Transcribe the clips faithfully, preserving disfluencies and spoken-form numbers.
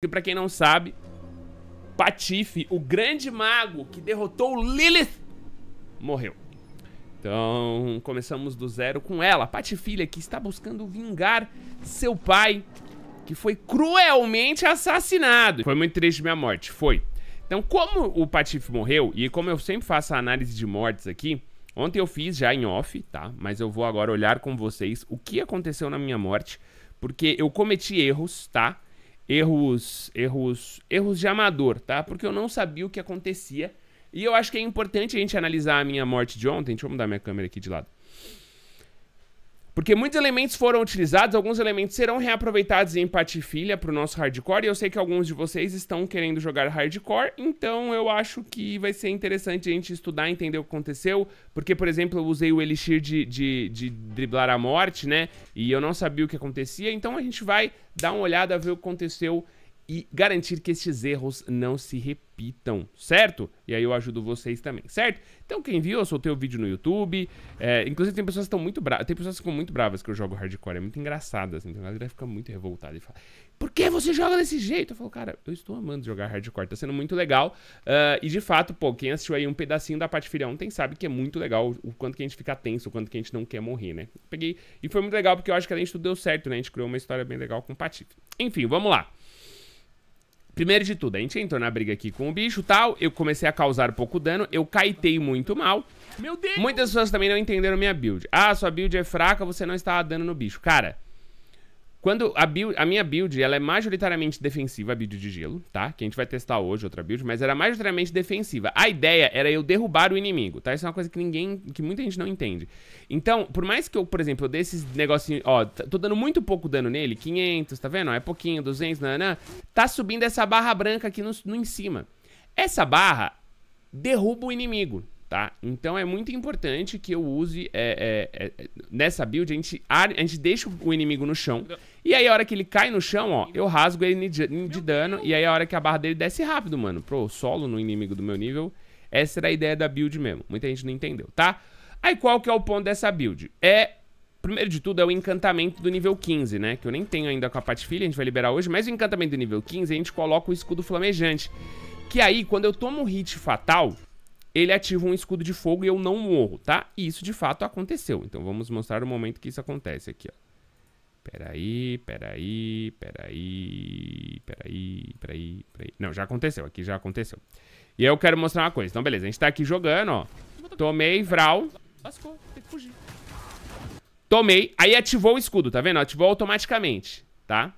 E pra quem não sabe, Patife, o grande mago que derrotou Lilith, morreu. Então, começamos do zero com ela, Patiferia, que está buscando vingar seu pai, que foi cruelmente assassinado. Foi muito triste minha morte, foi. Então, como o Patife morreu, e como eu sempre faço a análise de mortes aqui, ontem eu fiz já em off, tá? Mas eu vou agora olhar com vocês o que aconteceu na minha morte, porque eu cometi erros, tá? Erros, erros, erros de amador, tá? Porque eu não sabia o que acontecia. E eu acho que é importante a gente analisar a minha morte de ontem. Deixa eu mudar minha câmera aqui de lado. Porque muitos elementos foram utilizados, alguns elementos serão reaproveitados em Patiferia pro nosso hardcore. E eu sei que alguns de vocês estão querendo jogar hardcore, então eu acho que vai ser interessante a gente estudar, entender o que aconteceu. Porque, por exemplo, eu usei o elixir de, de, de driblar a morte, né? E eu não sabia o que acontecia, então a gente vai dar uma olhada, ver o que aconteceu e garantir que esses erros não se repitam, certo? E aí eu ajudo vocês também, certo? Então quem viu, eu soltei o vídeo no YouTube. É, inclusive tem pessoas que estão muito bravas, tem pessoas que ficam muito bravas que eu jogo hardcore, é muito engraçado, assim, tem uma galera que fica muito revoltada e fala, por que você joga desse jeito? Eu falo, cara, eu estou amando jogar hardcore, tá sendo muito legal. Uh, e de fato, pô, quem assistiu aí um pedacinho da Patiferia ontem sabe que é muito legal o quanto que a gente fica tenso, o quanto que a gente não quer morrer, né? Peguei, e foi muito legal porque eu acho que além de tudo deu certo, né? A gente criou uma história bem legal com o Patife. Enfim, vamos lá. Primeiro de tudo, a gente entrou na briga aqui com o bicho e tal, eu comecei a causar pouco dano, eu caetei muito mal. Meu Deus! Muitas pessoas também não entenderam minha build. Ah, sua build é fraca, você não está dando no bicho. Cara, quando a, build, a minha build, ela é majoritariamente defensiva, a build de gelo, tá? Que a gente vai testar hoje, outra build, mas era majoritariamente defensiva. A ideia era eu derrubar o inimigo, tá? Isso é uma coisa que ninguém, que muita gente não entende. Então, por mais que eu, por exemplo, eu dê esses negocinhos, ó, tô dando muito pouco dano nele, quinhentos, tá vendo? É pouquinho, duzentos, nanã. Tá subindo essa barra branca aqui no, no em cima. Essa barra derruba o inimigo, tá? Então é muito importante que eu use é, é, é, nessa build, a gente, a gente deixa o inimigo no chão. E aí a hora que ele cai no chão, ó, eu rasgo ele de, de dano. E aí a hora que a barra dele desce rápido, mano, pro solo no inimigo do meu nível. Essa era a ideia da build mesmo, muita gente não entendeu, tá? Aí qual que é o ponto dessa build? É, primeiro de tudo, é o encantamento do nível quinze, né? Que eu nem tenho ainda com a Patiferia, a gente vai liberar hoje. Mas o encantamento do nível quinze, a gente coloca o escudo flamejante, que aí quando eu tomo um hit fatal, ele ativa um escudo de fogo e eu não morro, tá? E isso de fato aconteceu. Então vamos mostrar o momento que isso acontece aqui, ó. Peraí, peraí, peraí, peraí, peraí, peraí. Não, já aconteceu, aqui já aconteceu. E aí eu quero mostrar uma coisa. Então beleza, a gente tá aqui jogando, ó. Tomei, Vral. Lascou, tem que fugir. Tomei, aí ativou o escudo, tá vendo? Ativou automaticamente, tá?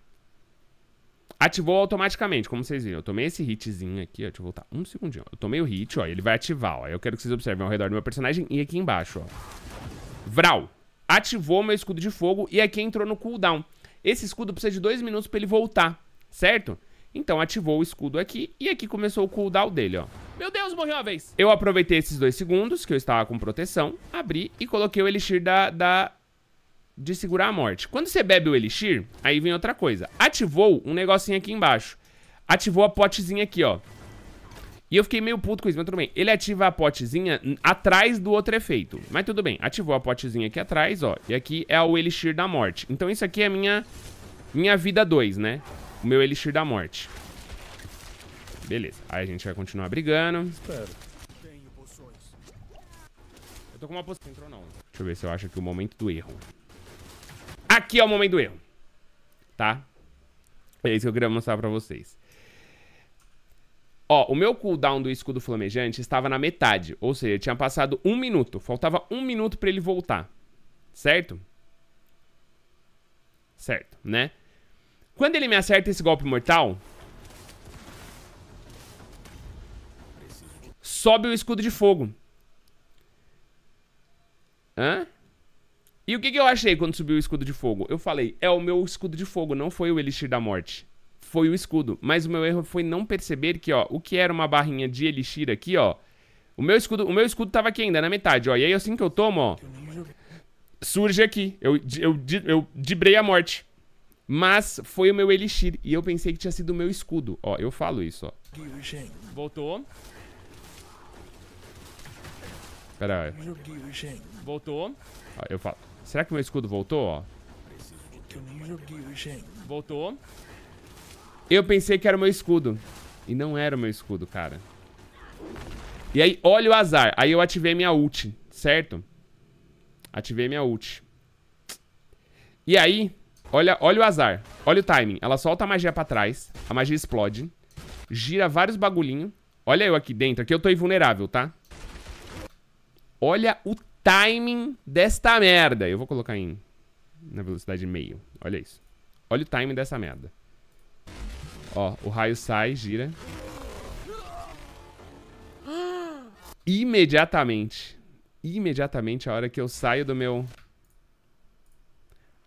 Ativou automaticamente, como vocês viram. Eu tomei esse hitzinho aqui, ó. Deixa eu voltar um segundinho. Eu tomei o hit, ó. Ele vai ativar, ó. Eu quero que vocês observem ao redor do meu personagem e aqui embaixo, ó. Vral. Ativou meu escudo de fogo e aqui entrou no cooldown. Esse escudo precisa de dois minutos pra ele voltar, certo? Então ativou o escudo aqui e aqui começou o cooldown dele, ó. Meu Deus, morreu uma vez! Eu aproveitei esses dois segundos, que eu estava com proteção, abri e coloquei o elixir da... da... de segurar a morte. Quando você bebe o elixir, aí vem outra coisa. Ativou um negocinho aqui embaixo. Ativou a potezinha aqui, ó. E eu fiquei meio puto com isso, mas tudo bem. Ele ativa a potezinha atrás do outro efeito. Mas tudo bem. Ativou a potezinha aqui atrás, ó. E aqui é o elixir da morte. Então isso aqui é minha... minha vida dois, né? O meu elixir da morte. Beleza. Aí a gente vai continuar brigando. Espero. Tenho poções. Eu tô com uma poção. Entrou não. Deixa eu ver se eu acho aqui o momento do erro. Aqui é o momento do erro, tá? É isso que eu queria mostrar pra vocês. Ó, o meu cooldown do escudo flamejante estava na metade, ou seja, tinha passado um minuto. Faltava um minuto pra ele voltar, certo? Certo, né? Quando ele me acerta esse golpe mortal, sobe o escudo de fogo. Hã? E o que, que eu achei quando subiu o escudo de fogo? Eu falei, é o meu escudo de fogo, não foi o elixir da morte. Foi o escudo. Mas o meu erro foi não perceber que, ó, o que era uma barrinha de elixir aqui, ó. O meu escudo, o meu escudo tava aqui ainda, na metade, ó. E aí assim que eu tomo, ó, surge aqui. Eu, eu, eu, eu dibrei a morte. Mas foi o meu elixir. E eu pensei que tinha sido o meu escudo. Ó, eu falo isso, ó. Voltou. Pera aí. Voltou. Ó, eu falo. Será que meu escudo voltou, ó? Voltou. Eu pensei que era o meu escudo. E não era o meu escudo, cara. E aí, olha o azar. Aí eu ativei minha ult, certo? Ativei minha ult. E aí, olha, olha o azar. Olha o timing. Ela solta a magia pra trás. A magia explode. Gira vários bagulhinhos. Olha eu aqui dentro. Aqui eu tô invulnerável, tá? Olha o timing desta merda. Eu vou colocar em... na velocidade meio. Olha isso. Olha o timing dessa merda. Ó, o raio sai, gira. Imediatamente. Imediatamente a hora que eu saio do meu...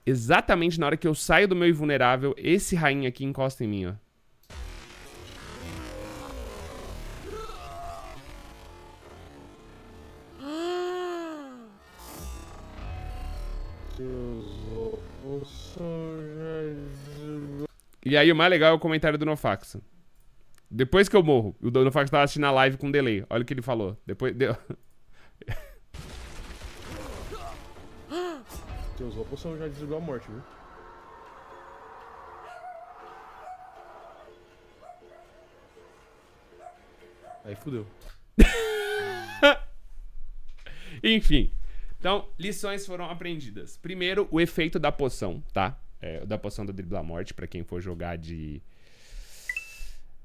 Exatamente na hora que eu saio do meu invulnerável, esse rainha aqui encosta em mim, ó. E aí o mais legal é o comentário do Nofax. Depois que eu morro, o Nofax tava assistindo a live com delay. Olha o que ele falou. Depois deu... Você usou a poção, já desligou a morte, viu? Aí fudeu. Enfim. Então, lições foram aprendidas. Primeiro, o efeito da poção, tá? É, da poção do driblar morte, pra quem for jogar de...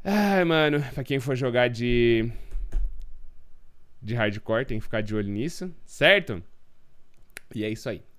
Ai, mano. Pra quem for jogar de... de hardcore, tem que ficar de olho nisso, certo? E é isso aí.